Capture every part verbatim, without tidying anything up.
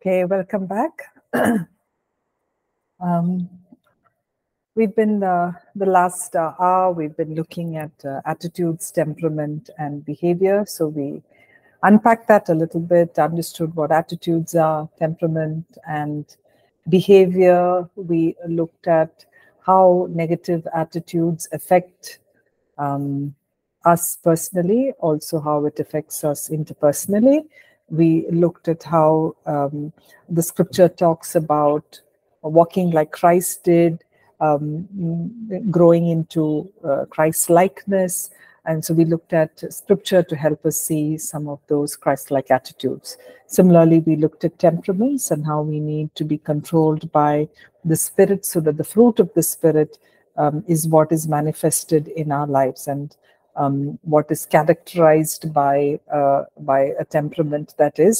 Okay, welcome back. um, we've been, uh, the last uh, hour, we've been looking at uh, attitudes, temperament, and behavior. So we unpacked that a little bit, understood what attitudes are, temperament, and behavior. We looked at how negative attitudes affect um, us personally, also how it affects us interpersonally. We looked at how um, the scripture talks about walking like Christ did, um, growing into uh, Christ's likeness. And so we looked at scripture to help us see some of those Christ-like attitudes. Similarly, we looked at temperaments and how we need to be controlled by the Spirit so that the fruit of the Spirit um, is what is manifested in our lives. And Um, what is characterized by uh, by a temperament that is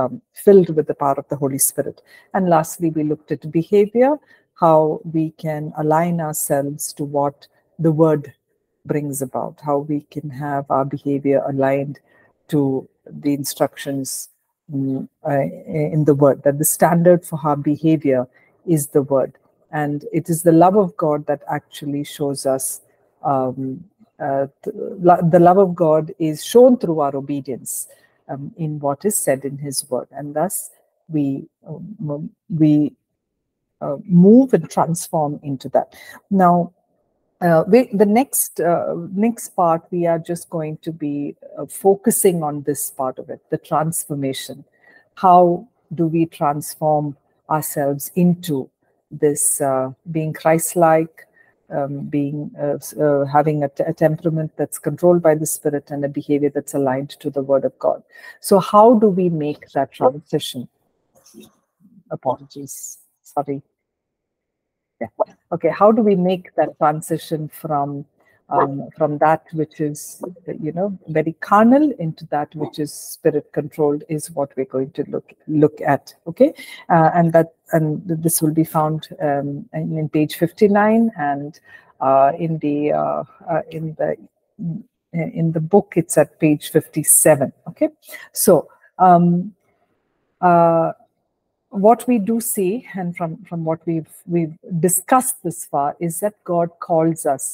um, filled with the power of the Holy Spirit. And lastly, we looked at behavior, how we can align ourselves to what the Word brings about, how we can have our behavior aligned to the instructions um, uh, in the Word, that the standard for our behavior is the Word. And it is the love of God that actually shows us um, Uh, the love of God is shown through our obedience um, in what is said in His Word. And thus, we, um, we uh, move and transform into that. Now, uh, we, the next, uh, next part, we are just going to be uh, focusing on this part of it, the transformation. How do we transform ourselves into this uh, being Christ-like, Um, being uh, uh, having a, t a temperament that's controlled by the Spirit and a behavior that's aligned to the Word of God. So how do we make that transition? Apologies, sorry. Yeah. Okay, how do we make that transition from um, from that which is, you know, very carnal into that which is Spirit controlled is what we're going to look look at. Okay, uh, and that. And this will be found um, in, in page fifty-nine, and uh, in the uh, uh, in the in the book it's at page fifty-seven. Okay, so um, uh, what we do see, and from from what we've we've discussed this far, is that God calls us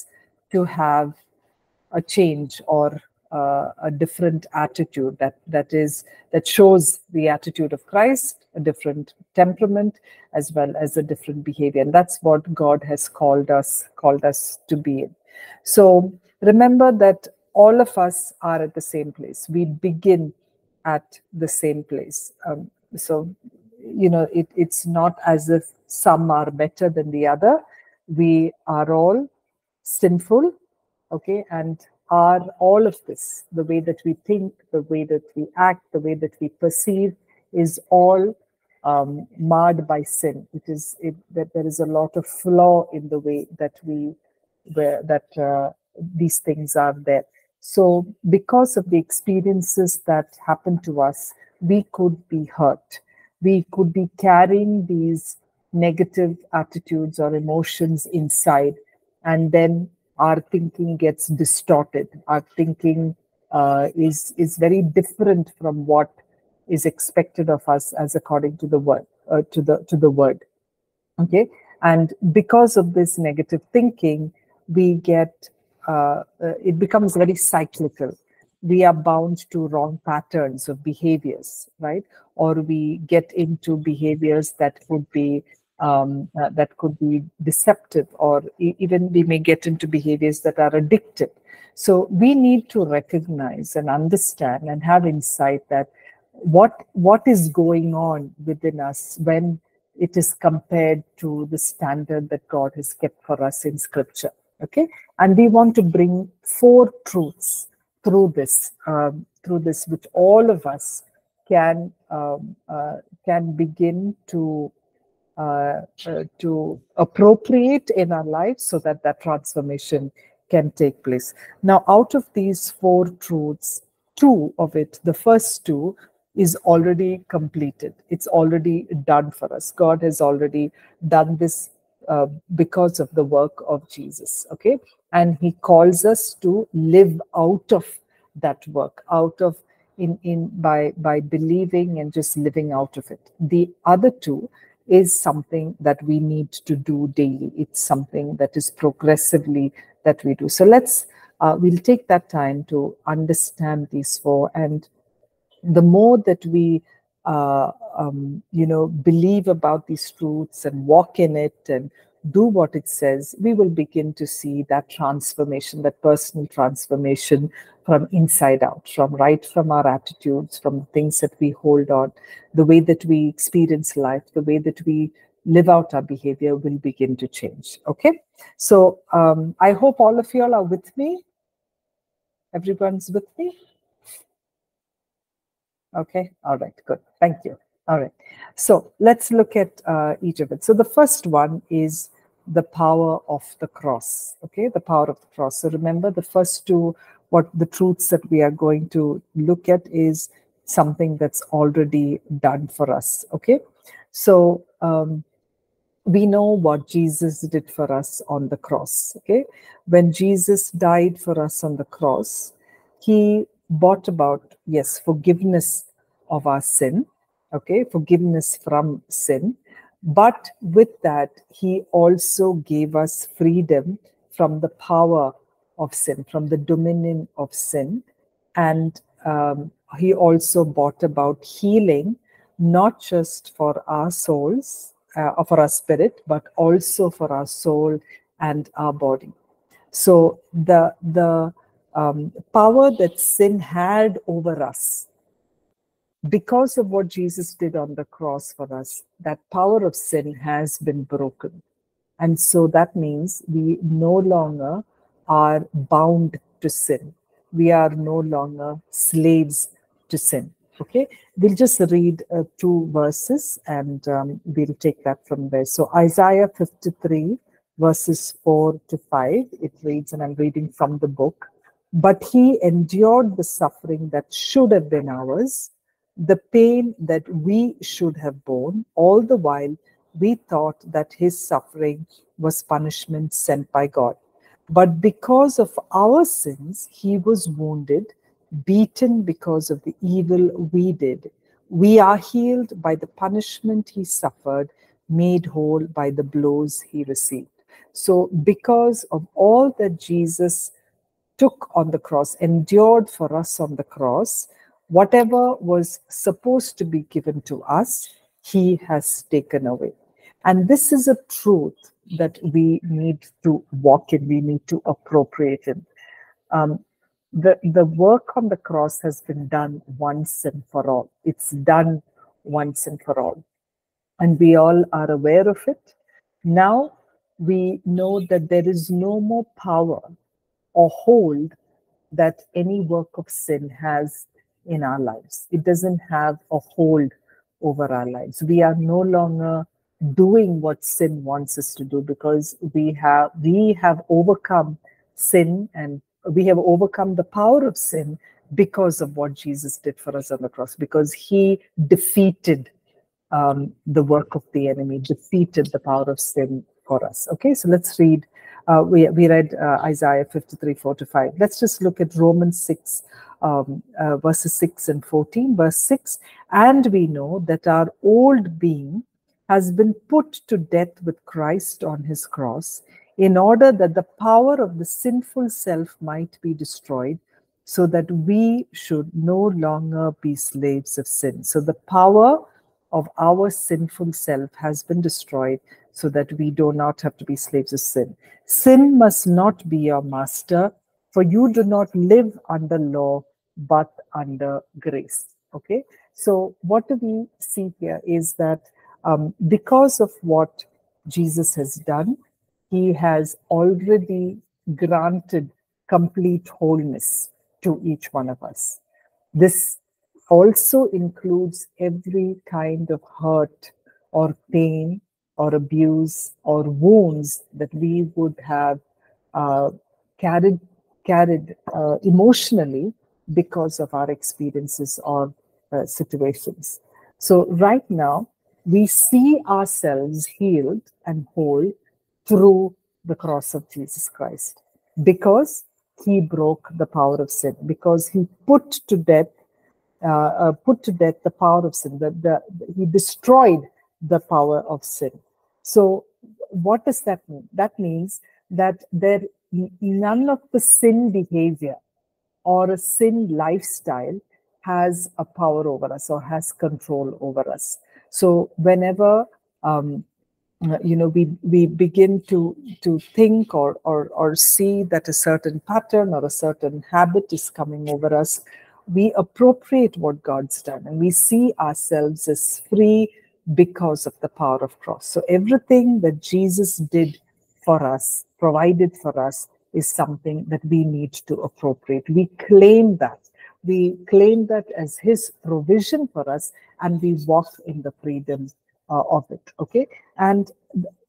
to have a change or Uh, a different attitude that that is that shows the attitude of Christ, a different temperament, as well as a different behavior, and that's what God has called us called us to be in. So remember that all of us are at the same place. We begin at the same place. Um, so you know it, it's not as if some are better than the other. We are all sinful, okay, and are all of this, the way that we think, the way that we act, the way that we perceive, is all um, marred by sin. It is it, that there is a lot of flaw in the way that we, where that uh, these things are there. So, because of the experiences that happened to us, we could be hurt. We could be carrying these negative attitudes or emotions inside, and then our thinking gets distorted. Our thinking uh, is, is very different from what is expected of us as according to the word, uh, to the, to the word. Okay. And because of this negative thinking, we get, uh, uh, it becomes very cyclical. We are bound to wrong patterns of behaviors, right? Or we get into behaviors that would be Um, uh, that could be deceptive, or e even we may get into behaviors that are addictive. So we need to recognize and understand and have insight that what what is going on within us when it is compared to the standard that God has kept for us in Scripture. Okay, and we want to bring four truths through this, um, through this, which all of us can um, uh, can begin to. Uh, uh, to appropriate in our lives so that that transformation can take place. Now, out of these four truths, two of it, the first two, is already completed. It's already done for us. God has already done this uh, because of the work of Jesus, okay? And He calls us to live out of that work, out of in in by by believing and just living out of it. The other two is something that we need to do daily. It's something that is progressively that we do. So let's uh, we'll take that time to understand these four, and the more that we uh, um, you know believe about these truths and walk in it and do what it says, we will begin to see that transformation, that personal transformation from inside out, from right from our attitudes, from the things that we hold on, the way that we experience life, the way that we live out our behavior will begin to change. Okay? So um, I hope all of you all are with me. Everyone's with me? Okay. All right. Good. Thank you. All right. So let's look at uh, each of it. So the first one is the power of the cross. Okay, the power of the cross. So remember, the first two, what the truths that we are going to look at is something that's already done for us. Okay, so um, we know what Jesus did for us on the cross. Okay, when Jesus died for us on the cross, he brought about, yes, forgiveness of our sin. Okay, forgiveness from sin. But with that, he also gave us freedom from the power of sin, from the dominion of sin. And um, he also brought about healing, not just for our souls, uh, for our spirit, but also for our soul and our body. So the, the um, power that sin had over us, because of what Jesus did on the cross for us, that power of sin has been broken. And so that means we no longer are bound to sin. We are no longer slaves to sin. Okay, we'll just read uh, two verses and um, we'll take that from there. So Isaiah fifty-three, verses four to five, it reads, and I'm reading from the book, "But he endured the suffering that should have been ours, the pain that we should have borne, all the while we thought that his suffering was punishment sent by God. But because of our sins, he was wounded, beaten because of the evil we did. We are healed by the punishment he suffered, made whole by the blows he received." So because of all that Jesus took on the cross, endured for us on the cross, whatever was supposed to be given to us, he has taken away. And this is a truth that we need to walk in, we need to appropriate in. Um, the, the work on the cross has been done once and for all. It's done once and for all. And we all are aware of it. Now we know that there is no more power or hold that any work of sin has in our lives. It doesn't have a hold over our lives. We are no longer doing what sin wants us to do, because we have we have overcome sin, and we have overcome the power of sin because of what Jesus did for us on the cross, because he defeated um, the work of the enemy, defeated the power of sin for us. Okay, so let's read. Uh, we, we read uh, Isaiah fifty-three, four to five. Let's just look at Romans six, um, uh, verses six and fourteen. Verse six, "And we know that our old being has been put to death with Christ on his cross, in order that the power of the sinful self might be destroyed, so that we should no longer be slaves of sin." So the power of our sinful self has been destroyed, so that we do not have to be slaves of sin. "Sin must not be your master, for you do not live under law, but under grace." Okay, so what do we see here is that um, because of what Jesus has done, he has already granted complete wholeness to each one of us. This also includes every kind of hurt or pain or abuse or wounds that we would have uh, carried, carried uh, emotionally because of our experiences or uh, situations. So right now, we see ourselves healed and whole through the cross of Jesus Christ, because he broke the power of sin, because he put to death uh, uh, put to death the power of sin. The, the, he destroyed the power of sin. So what does that mean? That means that there none of the sin behavior or a sin lifestyle has a power over us or has control over us. So whenever um, you know we we begin to to think or or or see that a certain pattern or a certain habit is coming over us, we appropriate what God's done and we see ourselves as free because of the power of cross. So everything that Jesus did for us, provided for us, is something that we need to appropriate. We claim that. We claim that as his provision for us, and we walk in the freedom uh, of it, okay? And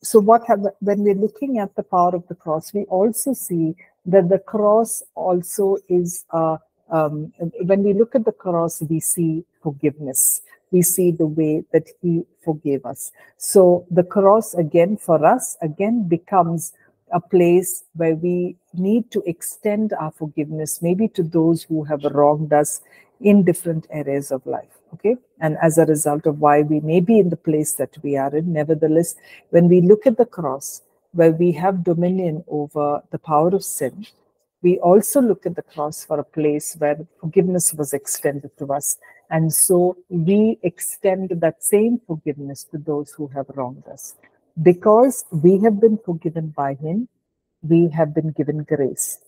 so what have, when we're looking at the power of the cross, we also see that the cross also is, uh, um, when we look at the cross, we see forgiveness. We see the way that he forgave us. So the cross, again, for us, again, becomes a place where we need to extend our forgiveness, maybe to those who have wronged us in different areas of life, okay? And as a result of why we may be in the place that we are in, nevertheless, when we look at the cross, where we have dominion over the power of sin, we also look at the cross for a place where forgiveness was extended to us. And so we extend that same forgiveness to those who have wronged us. Because we have been forgiven by him, we have been given grace.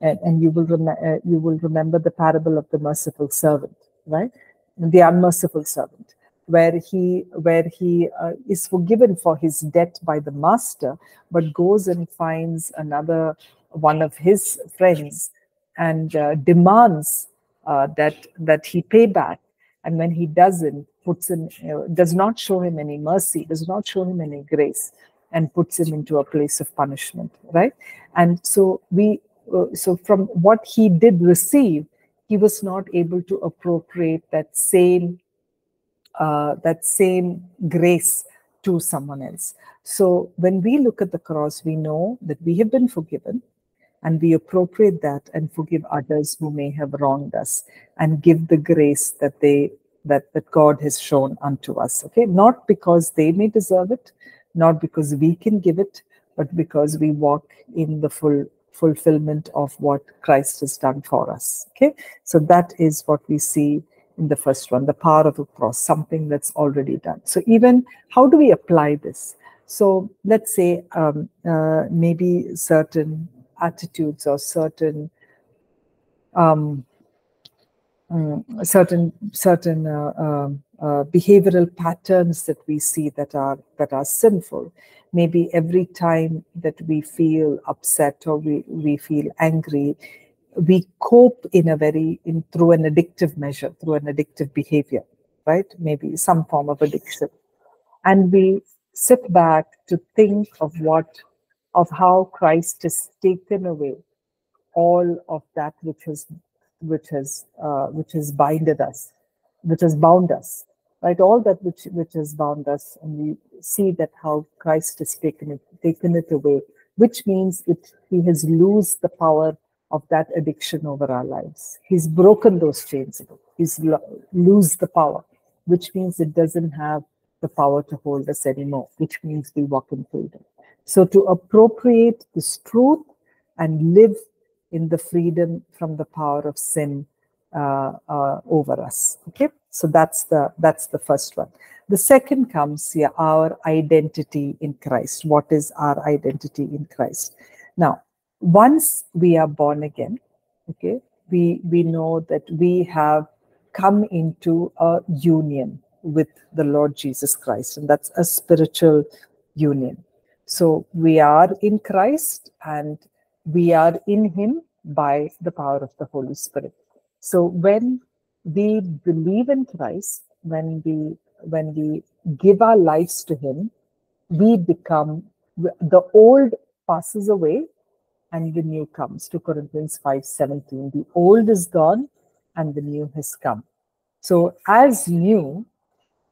And, and you will rem uh, you will remember the parable of the merciful servant, right? The unmerciful servant, where he, where he uh, is forgiven for his debt by the master, but goes and finds another one of his friends and uh, demands uh, that, that he pay back. And when he doesn't, puts in, uh, does not show him any mercy, does not show him any grace, and puts him into a place of punishment, right? And so we, uh, so from what he did receive, he was not able to appropriate that same, uh, that same grace to someone else. So when we look at the cross, we know that we have been forgiven, and we appropriate that and forgive others who may have wronged us and give the grace that they that, that God has shown unto us, okay? Not because they may deserve it, not because we can give it, but because we walk in the full fulfillment of what Christ has done for us, okay? So that is what we see in the first one, the power of the cross, something that's already done. So even, how do we apply this? So let's say um, uh, maybe certain attitudes or certain um, um, certain certain uh, uh, uh, behavioral patterns that we see that are that are sinful. Maybe every time that we feel upset or we we feel angry, we cope in a very in through an addictive measure, through an addictive behavior, right? Maybe some form of addiction, and we sit back to think of what. Of how Christ has taken away all of that which has, which has, uh, which has binded us, which has bound us, right? All that which which has bound us, and we see that how Christ has taken it, taken it away, which means that he has loosed the power of that addiction over our lives. He's broken those chains. He's lo- loosed the power, which means it doesn't have the power to hold us anymore. Which means we walk in freedom. So to appropriate this truth and live in the freedom from the power of sin uh, uh, over us. Okay, so that's the that's the first one. The second comes here, yeah, our identity in Christ. What is our identity in Christ? Now, once we are born again, okay, we we know that we have come into a union with the Lord Jesus Christ, and that's a spiritual union. So we are in Christ and we are in him by the power of the Holy Spirit. So when we believe in Christ, when we when we give our lives to him, we become, the old passes away and the new comes. Second Corinthians five seventeen, the old is gone and the new has come. So as new,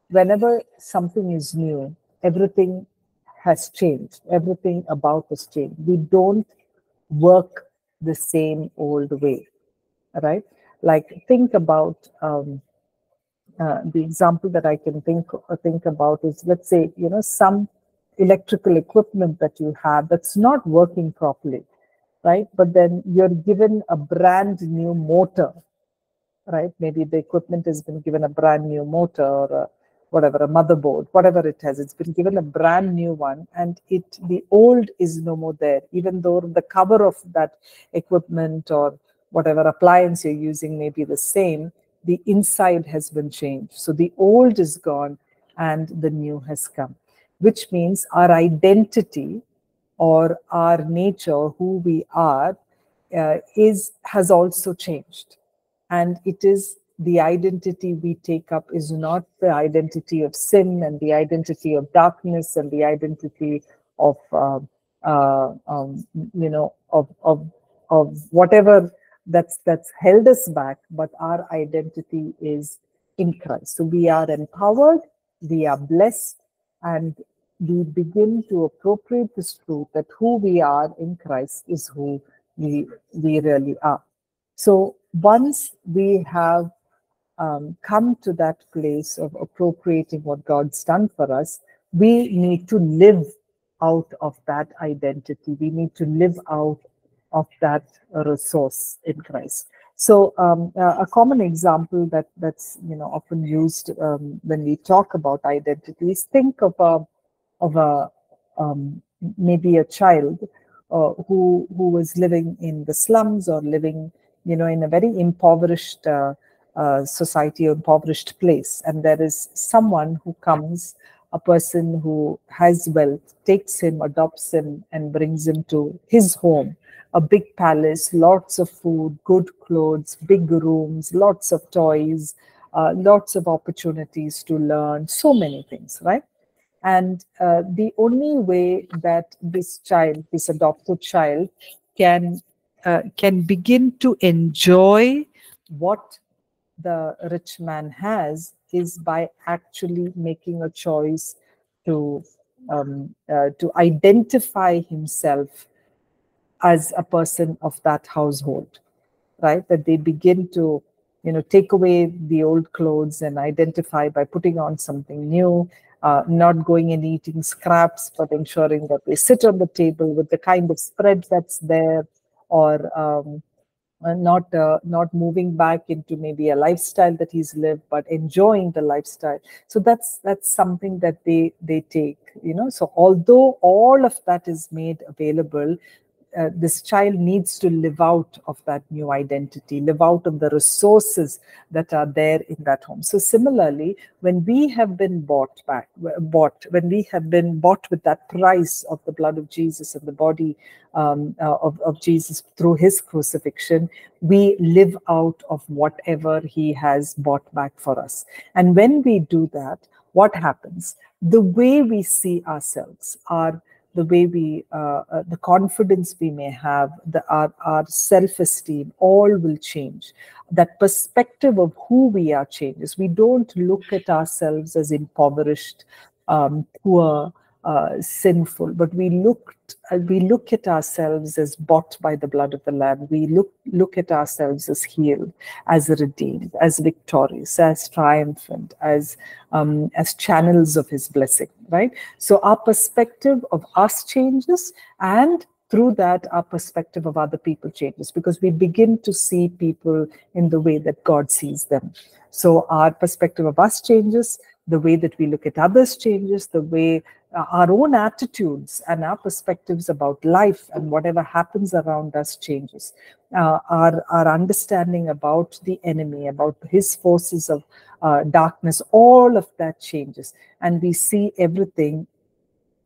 whenever something is new, everything has changed. Everything about us changed. We don't work the same old way, right? Like think about um, uh, the example that I can think think about is, let's say, you know, some electrical equipment that you have that's not working properly, right? But then you're given a brand new motor, right? Maybe the equipment has been given a brand new motor, or a, whatever, a motherboard, whatever it has, it's been given a brand new one, and it the old is no more there, even though the cover of that equipment or whatever appliance you're using may be the same, the inside has been changed. So the old is gone and the new has come, which means our identity or our nature, who we are, uh, is has also changed. And it is the identity we take up is not the identity of sin and the identity of darkness and the identity of, uh, uh, um, you know, of, of, of whatever that's, that's held us back, but our identity is in Christ. So we are empowered, we are blessed, and we begin to appropriate this truth that who we are in Christ is who we, we really are. So once we have um, come to that place of appropriating what God's done for us, we need to live out of that identity. We need to live out of that resource in Christ. So um, uh, a common example that that's you know often used um, when we talk about identity is, think of a of a um, maybe a child uh, who who was living in the slums, or living you know in a very impoverished uh, uh, society, or impoverished place, and there is someone who comes, a person who has wealth, takes him, adopts him, and brings him to his home. A big palace, lots of food, good clothes, big rooms, lots of toys, uh, lots of opportunities to learn, so many things, right? And uh, the only way that this child, this adopted child, can, uh, can begin to enjoy what the rich man has is by actually making a choice to, um, uh, to identify himself as a person of that household, right? That they begin to, you know, take away the old clothes and identify by putting on something new, uh, not going and eating scraps, but ensuring that they sit on the table with the kind of spread that's there, or um, not, uh, not moving back into maybe a lifestyle that he's lived, but enjoying the lifestyle. So that's, that's something that they, they take, you know? So although all of that is made available, Uh, this child needs to live out of that new identity, live out of the resources that are there in that home. So similarly, when we have been bought back, bought, when we have been bought with that price of the blood of Jesus and the body um, uh, of, of Jesus through his crucifixion, we live out of whatever he has bought back for us. And when we do that, what happens? The way we see ourselves, our the way we, uh, uh, the confidence we may have, the, our, our self-esteem, all will change. That perspective of who we are changes. We don't look at ourselves as impoverished, um, poor, uh, sinful, but we looked, uh, we look at ourselves as bought by the blood of the Lamb. We look, look at ourselves as healed, as redeemed, as victorious, as triumphant, as, um, as channels of his blessing, right? So our perspective of us changes, and through that, our perspective of other people changes, because we begin to see people in the way that God sees them. So our perspective of us changes, the way that we look at others changes, the way uh, our own attitudes and our perspectives about life and whatever happens around us changes. Uh, our, our understanding about the enemy, about his forces of uh, darkness, all of that changes. And we see everything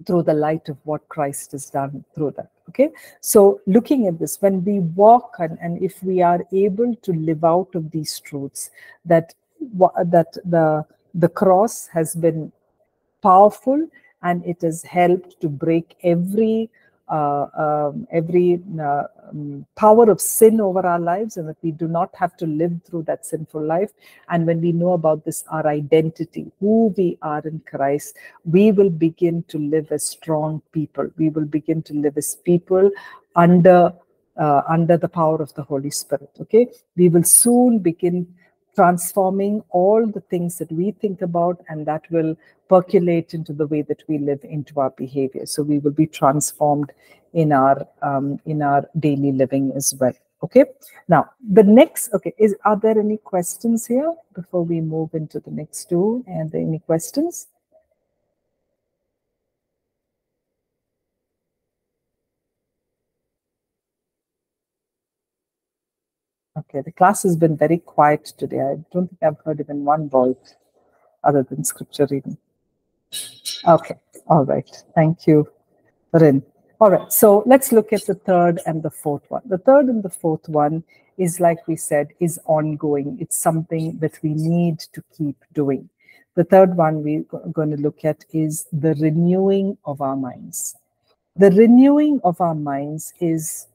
through the light of what Christ has done through that. Okay, so looking at this, when we walk and, and if we are able to live out of these truths, that, that the... the cross has been powerful, and it has helped to break every uh, um, every uh, um, power of sin over our lives, and that we do not have to live through that sinful life. And when we know about this, our identity, who we are in Christ, we will begin to live as strong people. We will begin to live as people under uh, under the power of the Holy Spirit. Okay, we will soon begin transforming all the things that we think about, and that will percolate into the way that we live, into our behavior. So we will be transformed in our um, in our daily living as well. Okay. Now the next. Okay, is are there any questions here before we move into the next two? And any questions? Okay, the class has been very quiet today. I don't think I've heard even one voice other than scripture reading. Okay, all right. Thank you, Rin. All right, so let's look at the third and the fourth one. The third and the fourth one is, like we said, is ongoing. It's something that we need to keep doing. The third one we're going to look at is the renewing of our minds. The renewing of our minds is...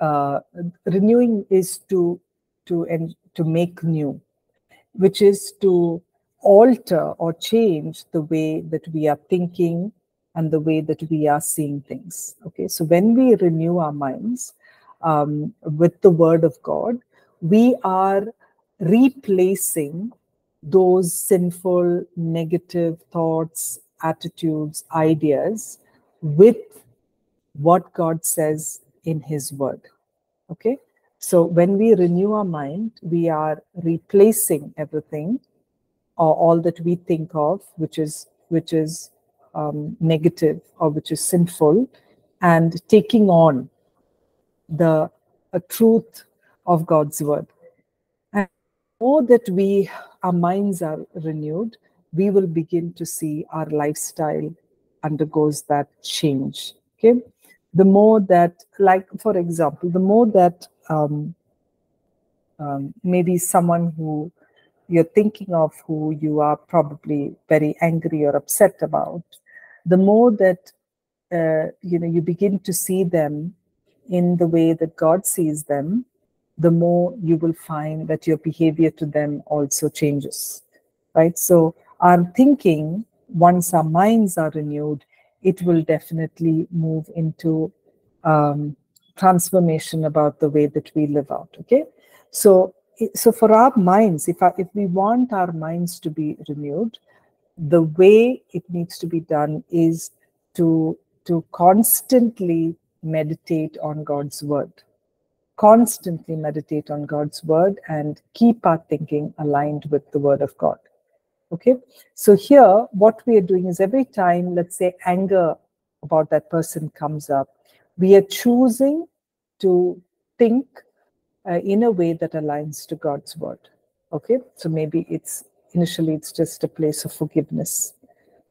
Uh, renewing is to to and to make new, which is to alter or change the way that we are thinking and the way that we are seeing things. Okay, so when we renew our minds um, with the Word of God, we are replacing those sinful, negative thoughts, attitudes, ideas with what God says in his word. Okay, so when we renew our mind, we are replacing everything or all that we think of, which is which is um, negative or which is sinful, and taking on the, the truth of God's word. And the more that we our minds are renewed, we will begin to see our lifestyle undergoes that change. Okay. The more that, like, for example, the more that um, um, maybe someone who you're thinking of, who you are probably very angry or upset about, the more that, uh, you know, you begin to see them in the way that God sees them, the more you will find that your behavior to them also changes, right? So our thinking, once our minds are renewed, it will definitely move into um, transformation about the way that we live out. Okay, so so for our minds, if our, if we want our minds to be renewed, the way it needs to be done is to to constantly meditate on God's word, constantly meditate on God's word, and keep our thinking aligned with the word of God. Okay, so here what we are doing is every time, let's say, anger about that person comes up, we are choosing to think uh, in a way that aligns to God's word. Okay, so maybe it's initially it's just a place of forgiveness.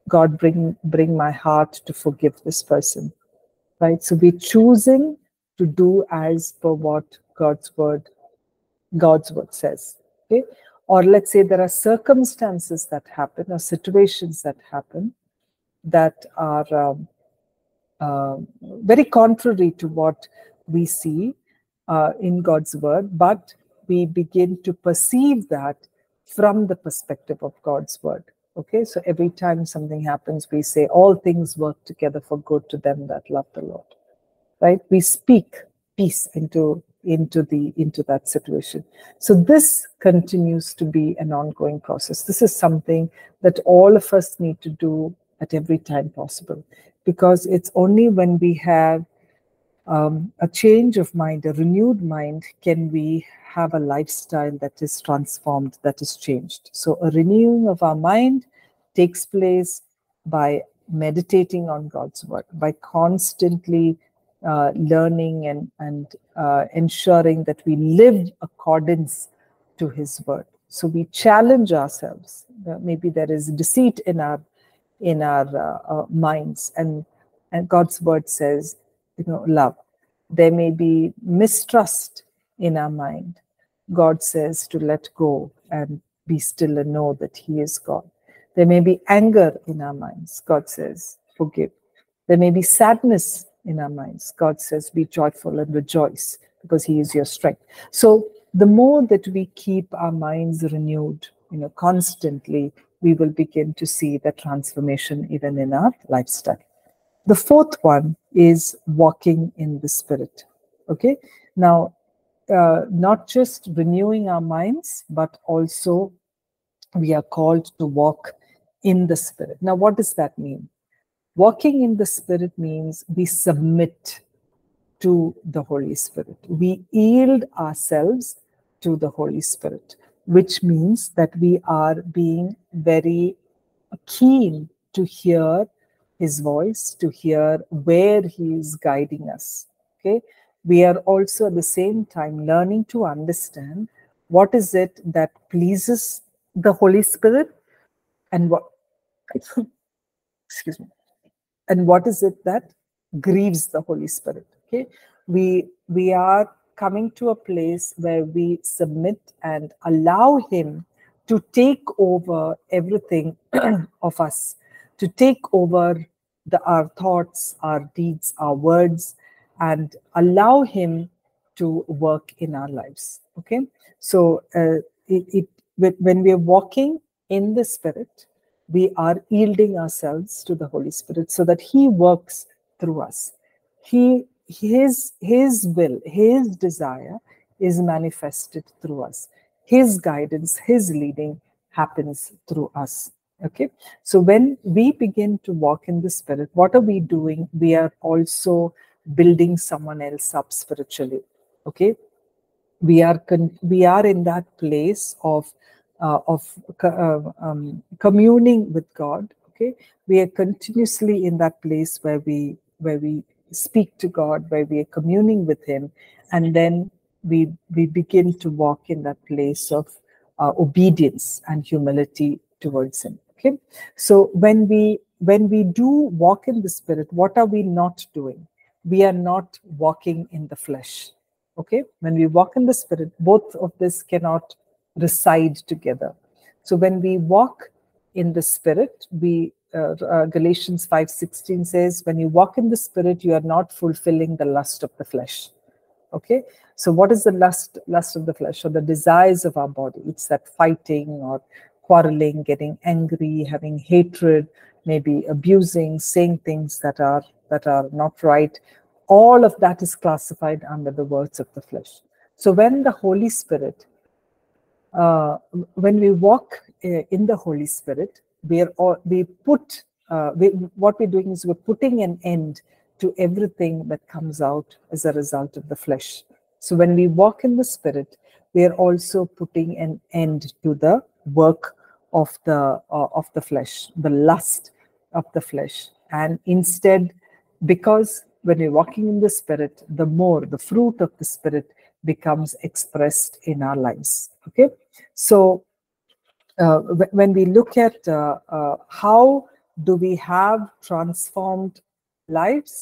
God, bring bring my heart to forgive this person, right? So we're choosing to do as per what God's word God's word says. Okay. Or let's say there are circumstances that happen or situations that happen that are um, uh, very contrary to what we see uh, in God's word, but we begin to perceive that from the perspective of God's word. Okay, so every time something happens, we say all things work together for good to them that love the Lord, right? We speak peace into into the into that situation. So this continues to be an ongoing process. This is something that all of us need to do at every time possible, because it's only when we have um, a change of mind, a renewed mind, can we have a lifestyle that is transformed, that is changed. So a renewing of our mind takes place by meditating on God's word, by constantly Uh, learning and, and uh, ensuring that we live accordance to his word. So we challenge ourselves. Uh, maybe there is deceit in our in our uh, uh, minds, and, and God's word says, you know, love. There may be mistrust in our mind. God says to let go and be still and know that he is God. There may be anger in our minds. God says, forgive. There may be sadness in our minds. God says, be joyful and rejoice because he is your strength. So the more that we keep our minds renewed, you know, constantly, we will begin to see the transformation even in our lifestyle. The fourth one is walking in the Spirit. Okay, now uh, not just renewing our minds, but also we are called to walk in the Spirit. Now, what does that mean? Walking in the Spirit means we submit to the Holy Spirit. We yield ourselves to the Holy Spirit, which means that we are being very keen to hear His voice, to hear where He is guiding us. Okay, we are also at the same time learning to understand what is it that pleases the Holy Spirit, and what excuse me, and what is it that grieves the Holy Spirit. Okay, we we are coming to a place where we submit and allow Him to take over everything of us, to take over the, our thoughts, our deeds, our words, and allow Him to work in our lives. Okay, so uh, it, it when we are walking in the Spirit, we are yielding ourselves to the Holy Spirit so that He works through us. He His, his will, His desire is manifested through us. His guidance, His leading happens through us. Okay, so when we begin to walk in the Spirit, what are we doing? We are also building someone else up spiritually. Okay, we are con we are in that place of uh, of uh, um, communing with God. Okay, we are continuously in that place where we where we speak to God, where we are communing with Him, and then we we begin to walk in that place of uh, obedience and humility towards Him. Okay, so when we when we do walk in the Spirit, what are we not doing? We are not walking in the flesh. Okay, when we walk in the Spirit, both of this cannot reside together. So when we walk in the Spirit, we Uh, uh, Galatians five sixteen says, when you walk in the Spirit, you are not fulfilling the lust of the flesh. Okay, so what is the lust lust of the flesh, or the desires of our body? It's that fighting or quarreling, getting angry, having hatred, maybe abusing, saying things that are that are not right. All of that is classified under the works of the flesh. So when the Holy Spirit, uh, when we walk uh, in the Holy Spirit, We are all, we put uh, we, what we're doing is we're putting an end to everything that comes out as a result of the flesh. So when we walk in the Spirit, we are also putting an end to the work of the uh, of the flesh, the lust of the flesh. And instead, because when we're walking in the Spirit, the more the fruit of the Spirit becomes expressed in our lives. Okay, so. Uh, when we look at uh, uh, how do we have transformed lives,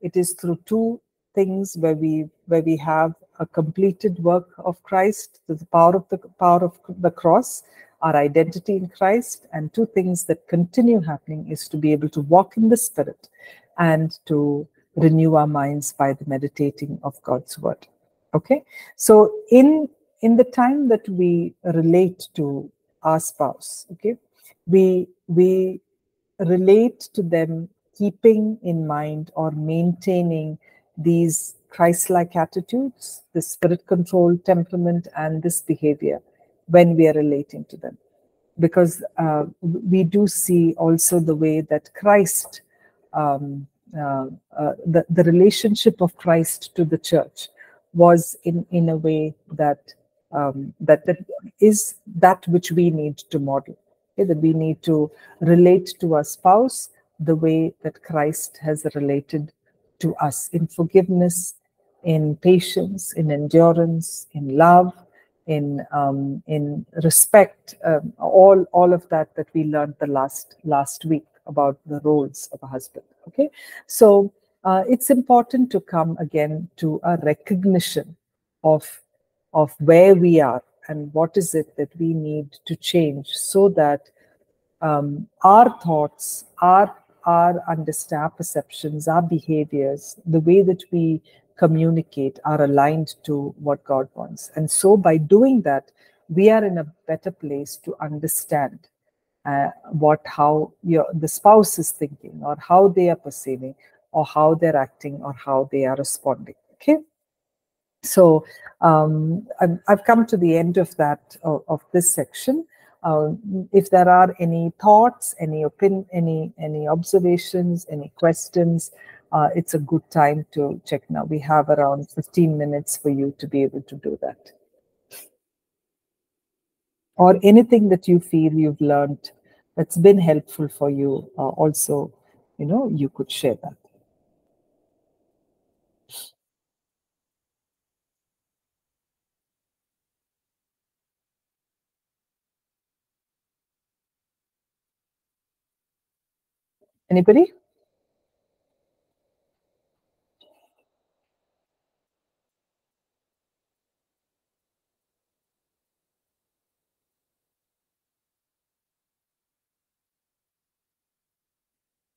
it is through two things where we where we have a completed work of Christ, the power of the power of the cross, our identity in Christ, and two things that continue happening is to be able to walk in the Spirit and to renew our minds by the meditating of God's word. Okay, so in in the time that we relate to our spouse, okay, we we relate to them keeping in mind or maintaining these Christ-like attitudes, the spirit-controlled temperament, and this behavior when we are relating to them, because uh, we do see also the way that Christ, um, uh, uh, the the relationship of Christ to the church was in in a way that. Um, that, that is that which we need to model, okay? That we need to relate to our spouse the way that Christ has related to us, in forgiveness, in patience, in endurance, in love, in um, in respect, um, all all of that that we learned the last last week about the roles of a husband. Okay, so uh, it's important to come again to a recognition of of where we are and what is it that we need to change, so that um, our thoughts, our, our understanding, our perceptions, our behaviors, the way that we communicate are aligned to what God wants. And so by doing that, we are in a better place to understand uh, what, how your, the spouse is thinking, or how they are perceiving, or how they're acting, or how they are responding. Okay. So um, I've, I've come to the end of that, of, of this section. Uh, if there are any thoughts, any opinion, any any observations, any questions, uh, it's a good time to check now. We have around fifteen minutes for you to be able to do that. Or anything that you feel you've learned that's been helpful for you, uh, also, you know, you could share that. Anybody?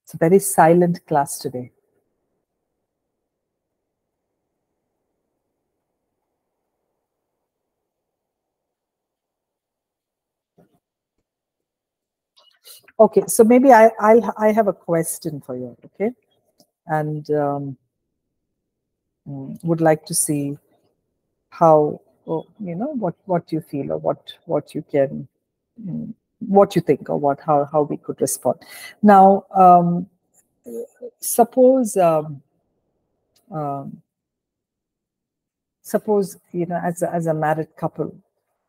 It's a very silent class today. Okay, so maybe I I'll, I have a question for you, okay, and um, would like to see how, you know, what what you feel, or what what you can, what you think, or what how how we could respond. Now, um, suppose um, um, suppose you know, as a, as a married couple.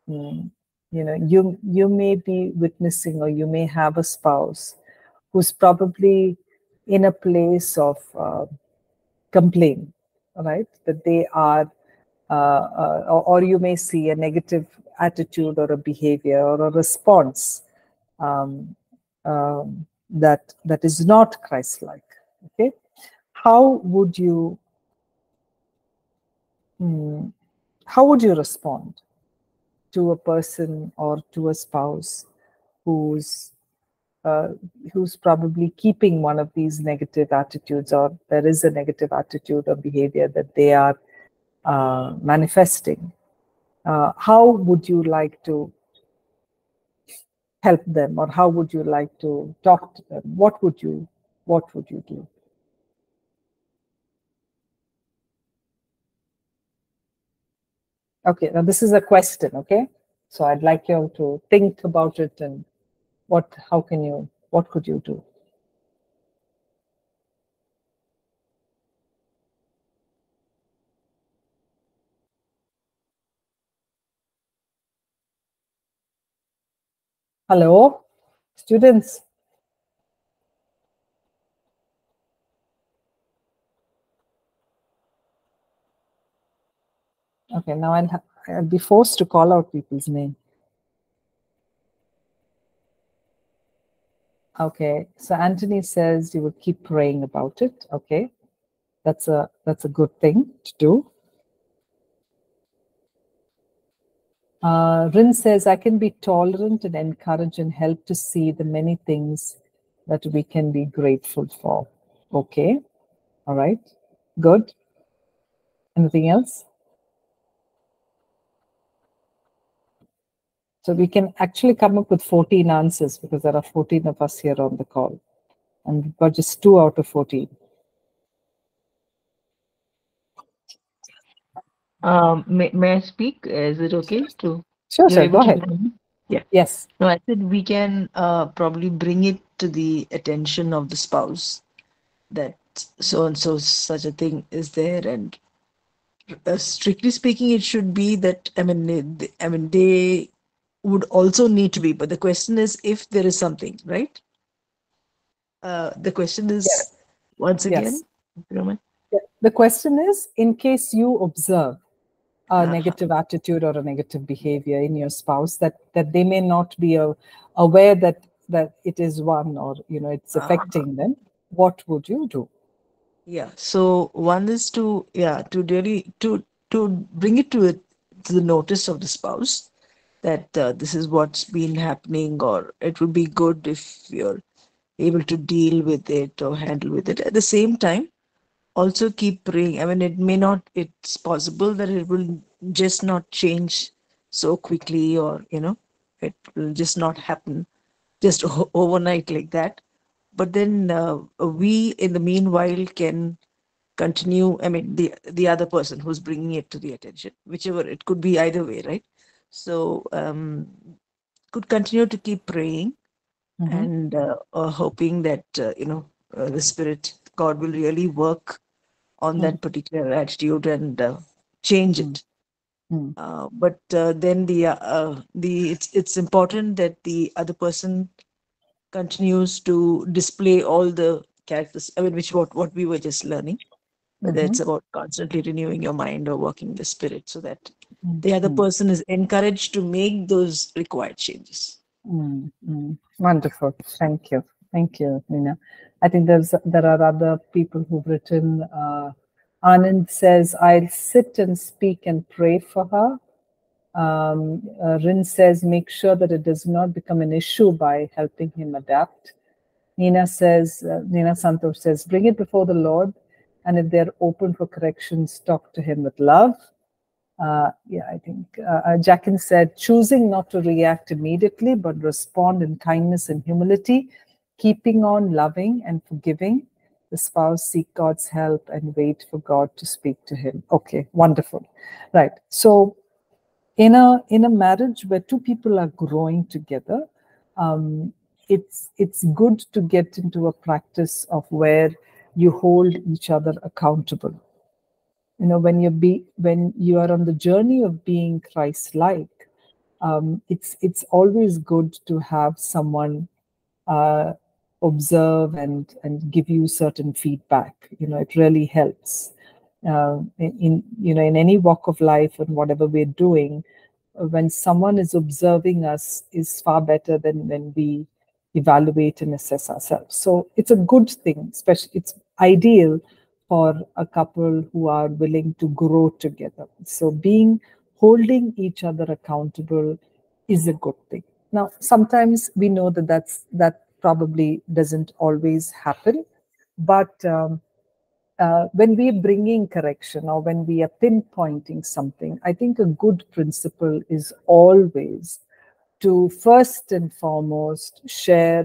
Um, You know, you you may be witnessing, or you may have a spouse who's probably in a place of uh, complaint, right? That they are, uh, uh, or, or you may see a negative attitude or a behavior or a response um, um, that that is not Christ-like. Okay, how would you hmm, how would you respond to a person or to a spouse who's uh, who's probably keeping one of these negative attitudes, or there is a negative attitude or behavior that they are uh, manifesting? Uh, how would you like to help them, or how would you like to talk to them? What would you what would you do? Okay, now this is a question, okay? So I'd like you to think about it, and what, how can you, what could you do? Hello, students. Okay, now I'll, ha I'll be forced to call out people's name. Okay, so Anthony says you would keep praying about it. Okay, that's a that's a good thing to do. Uh, Rin says I can be tolerant and encourage and help to see the many things that we can be grateful for. Okay, all right, good. Anything else? So we can actually come up with fourteen answers, because there are fourteen of us here on the call, and we've got just two out of fourteen. Um, may, may I speak? Is it okay to? Sure, sir. Go ahead. Yeah. Yes. No, I said we can uh, probably bring it to the attention of the spouse that so and so such a thing is there, and uh, strictly speaking, it should be that I mean, they, I mean they. would also need to be, but the question is if there is something, right? Uh, the question is, yes. once again, yes. The question is, in case you observe a uh-huh. negative attitude or a negative behavior in your spouse, that, that they may not be uh, aware that, that it is one, or, you know, it's affecting uh-huh. them, what would you do? Yeah, so one is to, yeah, to really, to, to bring it to, to the notice of the spouse, that uh, this is what's been happening, or it would be good if you're able to deal with it or handle with it. At the same time, also keep praying. I mean, it may not, it's possible that it will just not change so quickly, or, you know, it will just not happen just overnight like that. But then uh, we, in the meanwhile, can continue, I mean, the, the other person who's bringing it to the attention, whichever, it could be either way, right? So um, could continue to keep praying mm-hmm. and uh, uh, hoping that, uh, you know, uh, the Spirit, God will really work on mm-hmm. that particular attitude and uh, change mm-hmm. it. Mm-hmm. Uh, but uh, then the, uh, uh, the it's, it's important that the other person continues to display all the characters, I mean, which what, what we were just learning, whether mm-hmm. it's about constantly renewing your mind or working the Spirit, so that mm-hmm. the other person is encouraged to make those required changes. Mm-hmm. Wonderful. Thank you. Thank you, Nina. I think there's there are other people who've written. Uh, Anand says, I'll sit and speak and pray for her. Um, uh, Rin says, make sure that it does not become an issue by helping him adapt. Nina says, uh, Nina Santosh says, bring it before the Lord, and if they're open for corrections, talk to him with love. Uh, yeah, I think uh, Jacqueline said, choosing not to react immediately, but respond in kindness and humility, keeping on loving and forgiving. The spouse seek God's help and wait for God to speak to him. Okay, wonderful. Right. So in a in a marriage where two people are growing together, um, it's it's good to get into a practice of where you hold each other accountable. You know, when you be when you are on the journey of being Christ-like, um, it's it's always good to have someone uh, observe and and give you certain feedback. You know, it really helps. Uh, in, in you know in any walk of life and whatever we're doing, uh, when someone is observing us is far better than when we evaluate and assess ourselves. So it's a good thing, especially it's ideal for a couple who are willing to grow together. So being holding each other accountable is a good thing. Now, sometimes we know that that's that probably doesn't always happen, but um, Uh, when we're bringing correction or when we are pinpointing something, I think a good principle is always to first and foremost share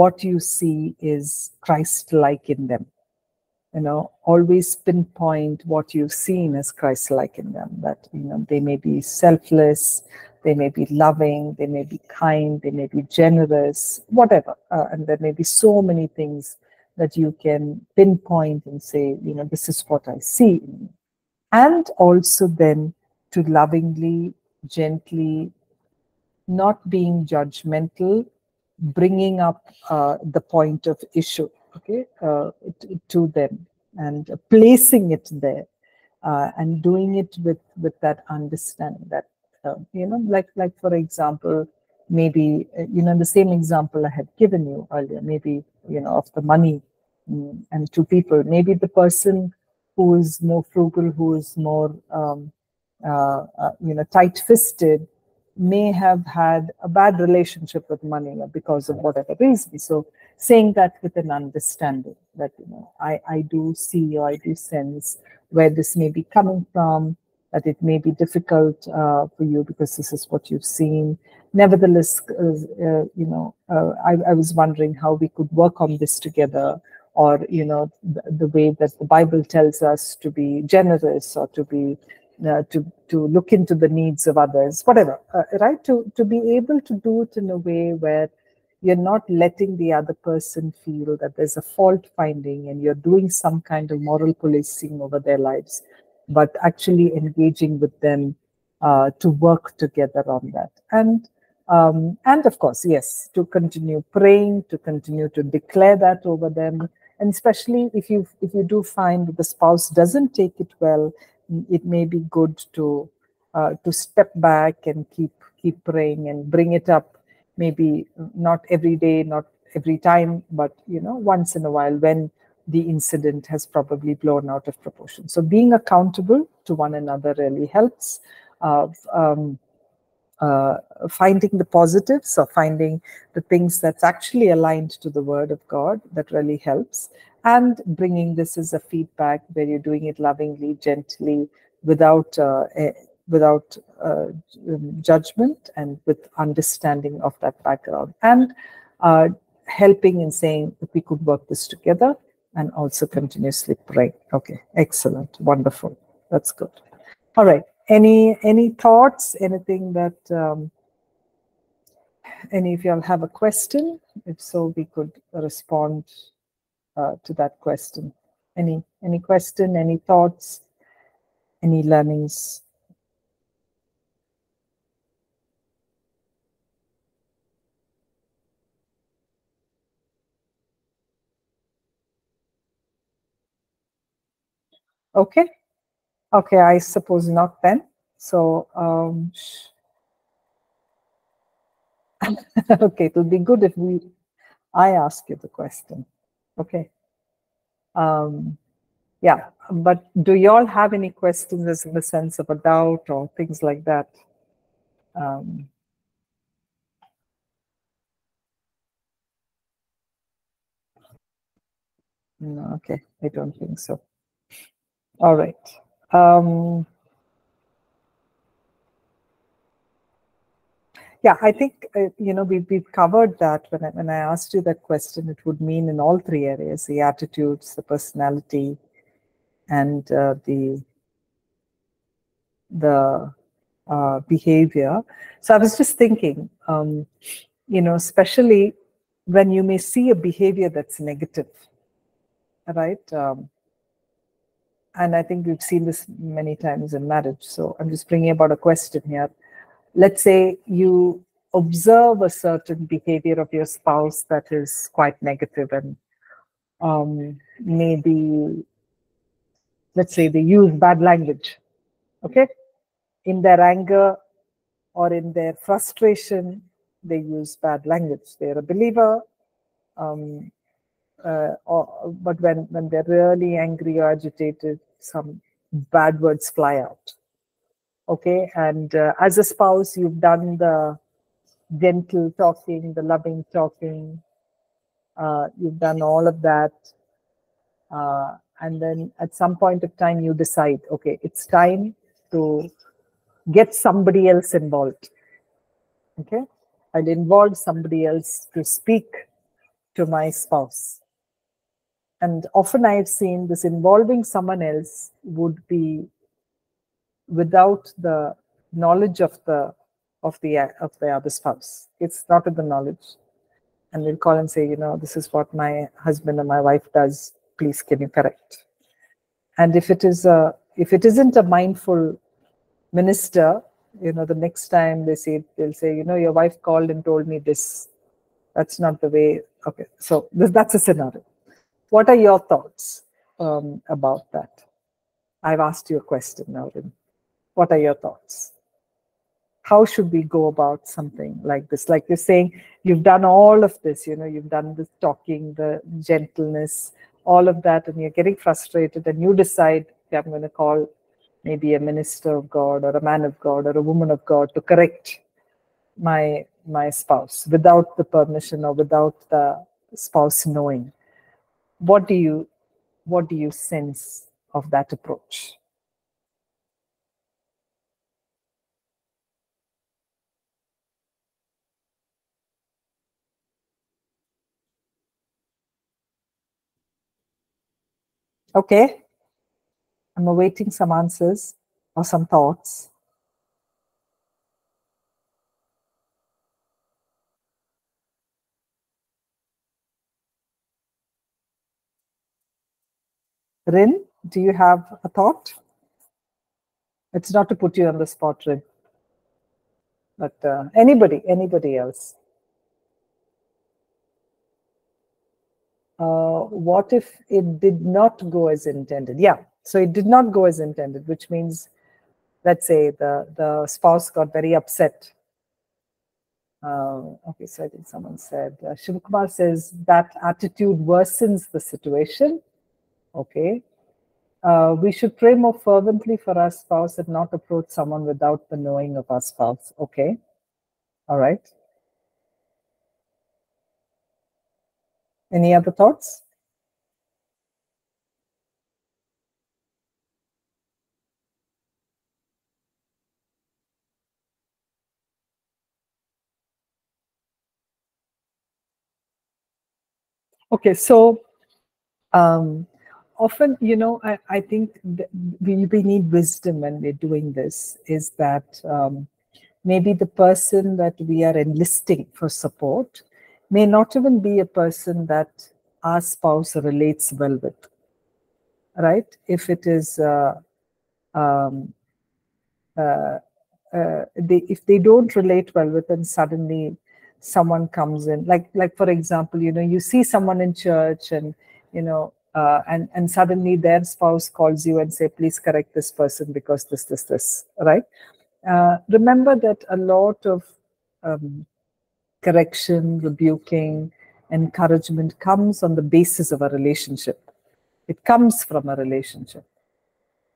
what you see is Christ-like in them. You know, always pinpoint what you've seen as Christ-like in them. That, you know, they may be selfless, they may be loving, they may be kind, they may be generous, whatever. Uh, and there may be so many things that you can pinpoint and say, you know, this is what I see. And also then to lovingly, gently, not being judgmental, bringing up uh, the point of issue, okay, uh, to, to them and placing it there uh, and doing it with, with that understanding that, uh, you know, like, like for example, maybe, you know, the same example I had given you earlier, maybe, you know, of the money and two people, maybe the person who is more frugal, who is more, um, uh, uh, you know, tight-fisted, may have had a bad relationship with money because of whatever reason. So saying that with an understanding that, you know, I, I do see or I do sense where this may be coming from, that it may be difficult uh, for you because this is what you've seen. Nevertheless, uh, uh, you know, uh, I, I was wondering how we could work on this together, or, you know, the, the way that the Bible tells us to be generous or to be, uh, to to look into the needs of others, whatever, uh, right? To, to be able to do it in a way where you're not letting the other person feel that there's a fault finding and you're doing some kind of moral policing over their lives, but actually engaging with them uh, to work together on that. And um, and of course, yes, to continue praying, to continue to declare that over them. And especially if you if you do find that the spouse doesn't take it well, it may be good to uh, to step back and keep keep praying and bring it up. Maybe not every day, not every time, but, you know, once in a while when the incident has probably blown out of proportion. So being accountable to one another really helps. Uh, um, uh, finding the positives or finding the things that's actually aligned to the Word of God, that really helps. And bringing this as a feedback where you're doing it lovingly, gently, without uh, a, without uh, judgment and with understanding of that background. And uh, helping and saying, if we could work this together, and also continuously pray. Okay, excellent, wonderful. That's good. All right. Any any thoughts? Anything that um, any of y'all have a question? If so, we could respond uh, to that question. Any any question? Any thoughts? Any learnings? Okay. Okay, I suppose not then. So, um, okay, it'll be good if we, I ask you the question. Okay. Um, yeah, but do you all have any questions in the sense of a doubt or things like that? Um, no, okay, I don't think so. All right. Um, yeah, I think, uh, you know, we, we've covered that. When I, when I asked you that question, it would mean in all three areas, the attitudes, the personality, and uh, the, the uh, behavior. So I was just thinking, um, you know, especially when you may see a behavior that's negative, right? Um, And I think we've seen this many times in marriage. So I'm just bringing about a question here. Let's say you observe a certain behavior of your spouse that is quite negative, and um, maybe, let's say they use bad language, okay? In their anger or in their frustration, they use bad language. They're a believer. Um, Uh, or, but when, when they're really angry or agitated, some bad words fly out, okay? And uh, as a spouse, you've done the gentle talking, the loving talking, uh, you've done all of that. Uh, and then at some point of time, you decide, okay, it's time to get somebody else involved, okay? I'd involve somebody else to speak to my spouse. And often I've seen this involving someone else would be without the knowledge of the of the of the other spouse. It's not with the knowledge, and they'll call and say, you know, this is what my husband or my wife does. Please, can you correct? And if it is a if it isn't a mindful minister, you know, the next time they say they'll say, you know, your wife called and told me this. That's not the way. Okay, so th that's a scenario. What are your thoughts um, about that? I've asked you a question now. What are your thoughts? How should we go about something like this? Like you're saying, you've done all of this, you know, you've done the talking, the gentleness, all of that, and you're getting frustrated, and you decide, okay, I'm going to call maybe a minister of God or a man of God or a woman of God to correct my, my spouse without the permission or without the spouse knowing. What do you, what do you sense of that approach? Okay, I'm awaiting some answers or some thoughts. Rin, do you have a thought? It's not to put you on the spot, Rin. But uh, anybody, anybody else? Uh, what if it did not go as intended? Yeah, so it did not go as intended, which means, let's say, the, the spouse got very upset. Uh, okay, so I think someone said, uh, Shivakumar says that attitude worsens the situation. Okay, uh, we should pray more fervently for our spouse and not approach someone without the knowing of our spouse. Okay, all right. Any other thoughts? Okay, so Um, often, you know, I, I think that we, we need wisdom when we're doing this, is that um, maybe the person that we are enlisting for support may not even be a person that our spouse relates well with, right? If it is, uh, um, uh, uh, they, if they don't relate well with, and suddenly someone comes in, like, like for example, you know, you see someone in church, and, you know, uh, and, and suddenly their spouse calls you and say, please correct this person because this, this, this, right? Uh, remember that a lot of um, correction, rebuking, encouragement comes on the basis of a relationship. It comes from a relationship.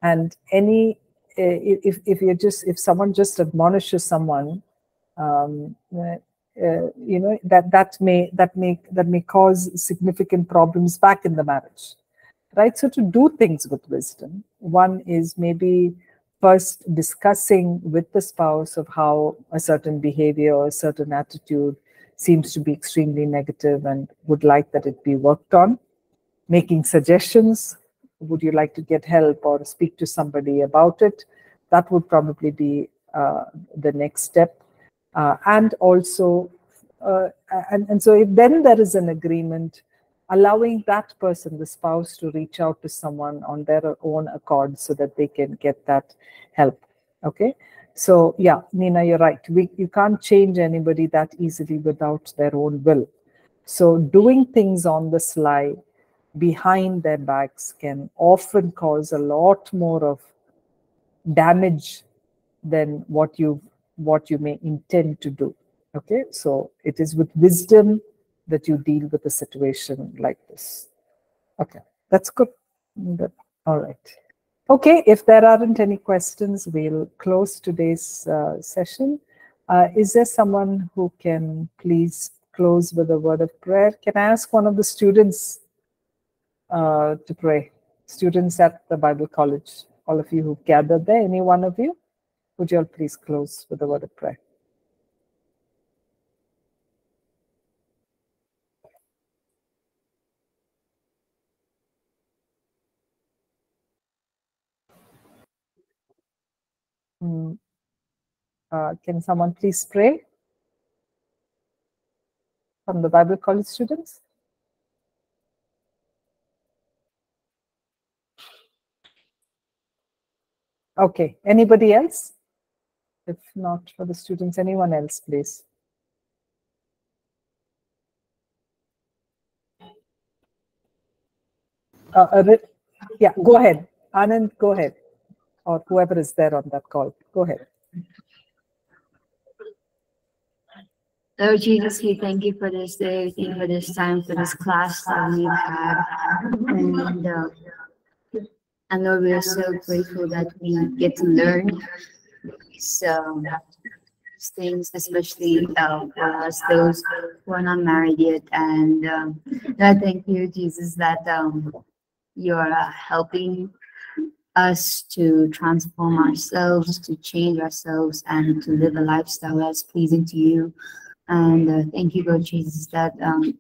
And any, if, if you just, if someone just admonishes someone, um, uh, you know, that, that may, that may, that may cause significant problems back in the marriage, right? So to do things with wisdom, one is maybe first discussing with the spouse of how a certain behavior or a certain attitude seems to be extremely negative and would like that it be worked on. Making suggestions, would you like to get help or speak to somebody about it? That would probably be uh, the next step. Uh, and also, uh, and, and so if then there is an agreement, allowing that person, the spouse, to reach out to someone on their own accord so that they can get that help, okay? So yeah, Nina, you're right. We, you can't change anybody that easily without their own will. So doing things on the sly behind their backs can often cause a lot more of damage than what you what you may intend to do. Okay, so it is with wisdom that you deal with a situation like this. Okay, that's good. All right. Okay, if there aren't any questions, we'll close today's uh, session. Uh, is there someone who can please close with a word of prayer? Can I ask one of the students uh, to pray? Students at the Bible College, all of you who gathered there, any one of you, would you all please close with a word of prayer? Mm. Uh, can someone please pray from the Bible College students? Okay, anybody else? If not for the students, anyone else, please. Uh, uh, yeah, go ahead. Anand, go ahead. Or whoever is there on that call. Go ahead. Lord Jesus, we thank you for this day. We thank you for this time, for this class that we've had. And, uh, and Lord, we are so grateful that we get to learn these, um, these things, especially uh, for us, those who are not married yet. And um, I thank you, Jesus, that um, you are uh, helping us to transform ourselves, to change ourselves, and to live a lifestyle that's pleasing to you. And uh, thank you, Lord Jesus, that um,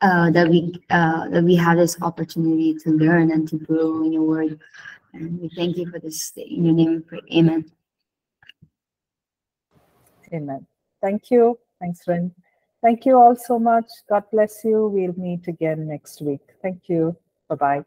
uh, that we uh, that we have this opportunity to learn and to grow in your word. And we thank you for this day. In your name we pray. Amen. Amen. Thank you. Thanks, Ren. Thank you all so much. God bless you. We'll meet again next week. Thank you. Bye bye.